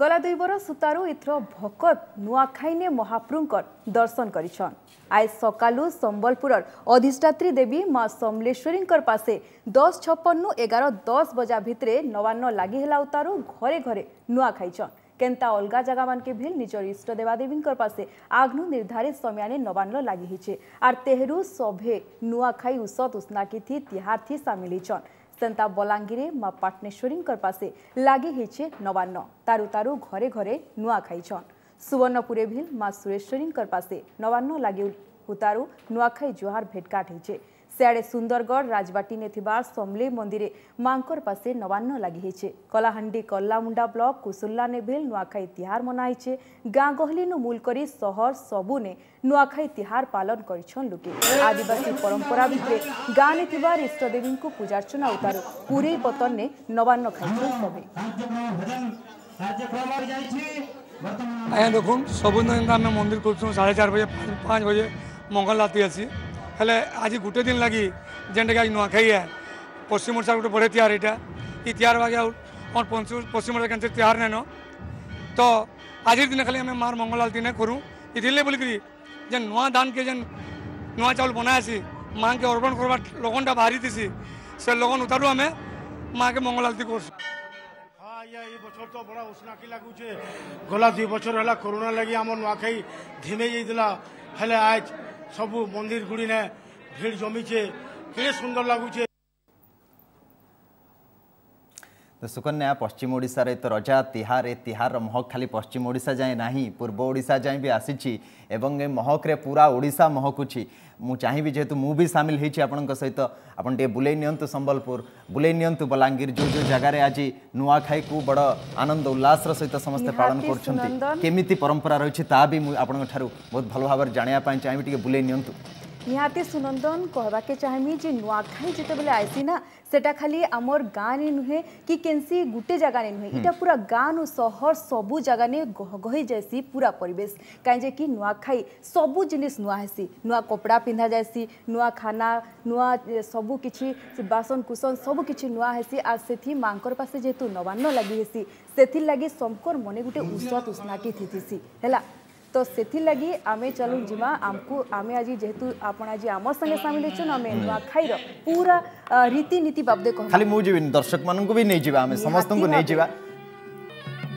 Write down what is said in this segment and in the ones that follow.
गला दुई बरस सुतारू इथर भकत नुआखाईने महाप्रभुंकर दर्शन करिछन। आज सकालू संबलपुरर अधिष्ठात्री देवी माँ समलेश्वरींकर पासे 10:56 बजा भितरे नवान्न लागी हेला उतारू घरे घरे नुआ खाईछन। केंता अलगा जगह मान के भी निजर इष्ट देवादेवींकर पासे आगनु निर्धारित समय नवान्न लागी हिचे आर तेहरू सभे नुआखाई उसत उसनाकी थी तिहार थी सामिल हिचन। सेंता बलांगीरे माँ पाटनेश्वरींकर पासे लागी हिचे नवान्न तारू तारू घरे घरे नुआ खाईछन। सुवर्णपुरे भी माँ सुरेश्वरींकर पासे नवान्न लागी उतारू नुआखाई जोहार भेटघाट हिचे। सियाड़े सुंदरगढ़ राजबाटी ने थिबार समले मंदिर मांकर पासे नवान्न लागी है। कलाहांडी कल्लामुंडा ब्लॉक कुसुल्ला ने भेल नुआखाई तिहार मनाईचे। गाँ गहली नु मूल करी शहर सबुने नुआखाई तिहार पालन करिछन लोके। आदिवासी परंपरा भितरे गाँ ने थिबार इष्टदेवी को पूजार्चना उतारू पूरे पतन ने नवान्न खाइछन सभे। देखो सबुने आम मंदिर कर 4:30 बजे 5 बजे मंगल आरती आसी हेले आज गोटे दिन लगी जेनटा आज नुआखाई है। पश्चिम ओडार गोटे बड़े तिहार यहाँ ये तिहार बागे पश्चिम ओडार के तिहार नाइन तो आज दिन खाली आम मार मंगल आलती ना करूँ इतने बोल करी जेन नुआ धान के जेन नुआ चाउल बनाएसी माँ के अर्पण करवा लगनटा बाहरी थी से लगन उतारू आम माँ के मंगल आलती कर। ये बचर तो बड़ा उसनाकी लगुचे गला 2 बचर है कोरोना लगी आम नुआखाई धीमे जाइला हेले आज सबू मंदिर गुड़ी ने भीड़ जमीचे के सुंदर लगुचे। तो सुकन्या पश्चिम ओडिशार तो रजा तिहार तिहार महक खाली पश्चिम ओडिशा जाए ना पूर्व ओडिशा जाए भी आसी एवं ए महक्रे पूरा ओडिशा महकुची। मु चाहिए जेहेतु मु भी सामिल होती आपण सहित आपन टे बुले नियंतु संबलपुर बुले नियंतु बलांगीर जो जो जगार आज नुआखाई को बड़ आनंद उल्लास सहित समस्ते पालन करमि परंपरा रही भी आपण बहुत भल भाव जानापी चाहिए टे बुले नियंतु निहाती सुनंदन कहवा के चाहमी जे नुआखाई जितेबले आईसी ना सेटा खाली आमर गाँ ने नुहे कि केन्सी गुटे जगह ने नुहे इटा पूरा गाँव सहर सबू जगह ने गहगही जायसी पूरा परिवेश कहीं कि नुआखाई सबू जिनिस नुआ हैसी। नुआ कपड़ा पिंधा जायसी नुआ खाना नुआ सबू किछि बासन कुसन सबू किछि नुआ हैसी। आ सेथि मांकर पासे जेतु नवान्न लागी हैसी सेथि लागी समकर मने गुटे उसत उसनाकी थिथिसी हैला तो सेथि लगी आमे चलू जिमा आमको आमे आज जेहेतु आपण आज आम संगे सामिल होचन आमे नुआखाईर पूरा रीति नीति बाबदे कह खाली मु जीवन दर्शक मानन को भी नै जीवा आमे समस्त को नै जीवा।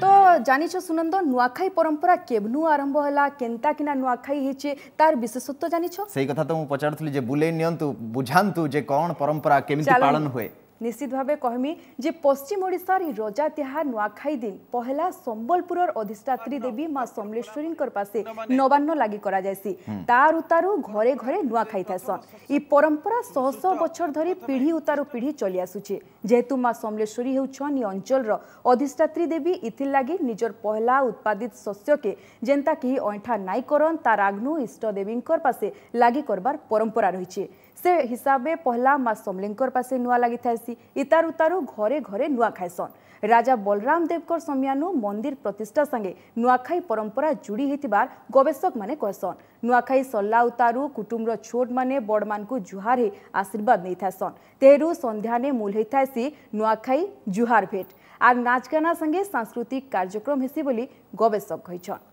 तो जानिछ सुनंदन नुआखाई परंपरा केबनु आरंभ होला केनता किना नुआखाई हेचे तार विशेषत्व जानिछ सेही कथा तो मु पचारथली जे बुले नियंतु बुझांतु जे कोन परंपरा केमिति पालन होए। निश्चित भावे कहमी जे पश्चिम ओडिशार रजा तिहार नुआखाई दिन पहला संबलपुर अधिष्ठात्री देवी माँ समलेश्वरींकर पासे नवान्न लागी करा जायसी तार उतारू घरे घरे नुआ खाई थासन। ई परंपरा 100 बछर धरी पीढ़ी उतारू पीढ़ी चली आसुचे। जेहेतु माँ समलेश्वरी हेउछन ई अंचल अधिष्ठात्री देवी इथिर लागी निजर पहला उत्पादित शस्य के जेनता केही अंठा नाई करन तार आगनु इष्ट देवींकर पासे लागी करबार परंपरा रहीचे। से हिसाबे पहला माँ समलेंकर पासे नुआ लागी थासी इतार उतारू घरे घरे नुआ खाइसन। राजा बलराम देवकर समयानु मंदिर प्रतिष्ठा संगे नुआखाई परंपरा जुड़ी हेतिबार गवेषक माने कहसन। नुआखाई सल्ला उतारू कुटुम्बर छोट माने बड़ मान को जुहार हे आशीर्वाद नहीं थासन। तेरू संध्याने मूल हे थासी नुआखाई जुहार भेट आर नाच गाना संगे सांस्कृतिक कार्यक्रम हेसी बोली गवेषक कहिछन।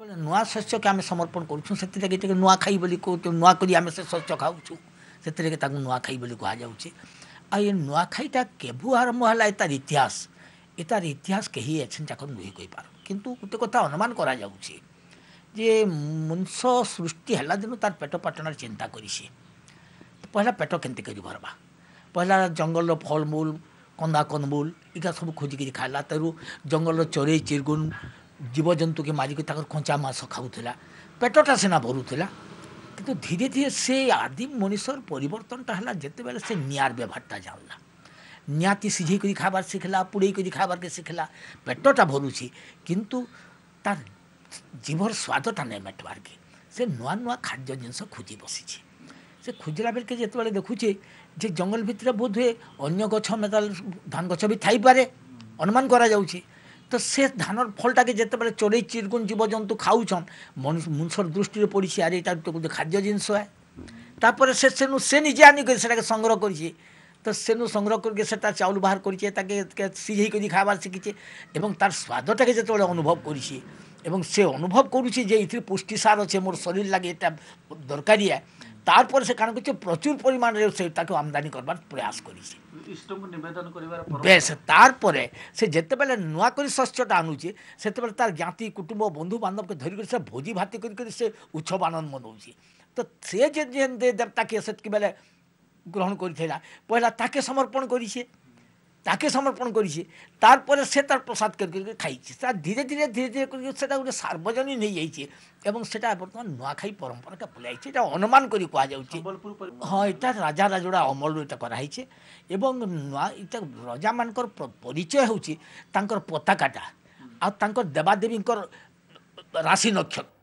नुआ शस्य के आम समर्पण करुँ से नुआ खाई बोली कहते नुआ करें से शस्य खाऊँ से नुआ खाई बोली कह जाऊे। आ ये नुआ खाईटा केभू आरंभ है यार इतिहास कहीं एक्शन जाक नुहे कहींपार कितु गोटे कथा अनुमान करा जाउछी जे मनुष्य सृष्टि है दिन तार पेट पाटणार चिंता करी पहला पेट केमती कर भरवा पहला जंगल फलमूल कंदा कंदमूल इटा सब खोजिकी खाला तेरु जंगल चोरे चिरगुन जीवजंतु के मारिक कंचा मांस खाऊला पेटटा सीना भरूला किंतु धीरे धीरे से आदिम मनुष्यर परिवर्तनटा है जिते बेले से नियार व्यवहारटा जानला नियाती सीझे कर खाबार शिखला पुड़े कर खाबार के शिखला पेटटा भरुची किंतु तार जीवर स्वादटा नहीं मेटवार के से नुआ नुआ खाद्य जिनस खोजी बसी से खोजला बेल के जिते देखुचे जे जंगल भितर बोध हुए अन्न गछ मेटाल धान गछ भी थाईपे अनुमान करा जाउछी तो से धानर फलटा के जिते बेले चोरे चिरगुन जीवजंतु खाऊन मनुष्यर दृष्टि पड़ी यार ये खाद्य जिनस है तापर से निजे आनिक संग्रह कर तो सेनु संग्रह करके सेटा चाउल बाहर करिछे ताके सीझे के दिखाबार शिखिछे एवं तार स्वादटा के जेतबेले अनुभव करिछे एवं से अनुभव करुछे जे इतिर पुष्टिसार अच्छे मोर शरीर लगे एटा दरकारिया तारपर से कारण करछे प्रचुर परिमाण रे से ताके आमदानी करबार प्रयास करिछे इष्ट को निवेदन करबार पर बेस तारपर से जेतेबेले नुवा करी शस्यटा आनुछे सेतेबेले तार ज्ञाति कुटुंब बंधु बांधव के धरि करी से भोजी भाती करी से उत्सव आनंद मनौछे तो से जे जे देवता के सेत के बेले ग्रहण करिथिला पहिला ताके समर्पण करिसे तारपर से तार प्रसाद करके खाइछे सा धीरे धीरे धीरे धीरे करके सेटा गोटे सार्वजनिक होई जाइछे एवं सेटा बर्तमान नुआखाई परंपरा के बुलाइछे एटा अनुमान करी कहा जाउछे हां एटा राजा राजोडा अमल एटा कराइछे एवं नुआ एटा राजा मानकर परिचय होउछे तांकर पताकाटा आ तांकर देवादेवींकर राशि नक्षत्र।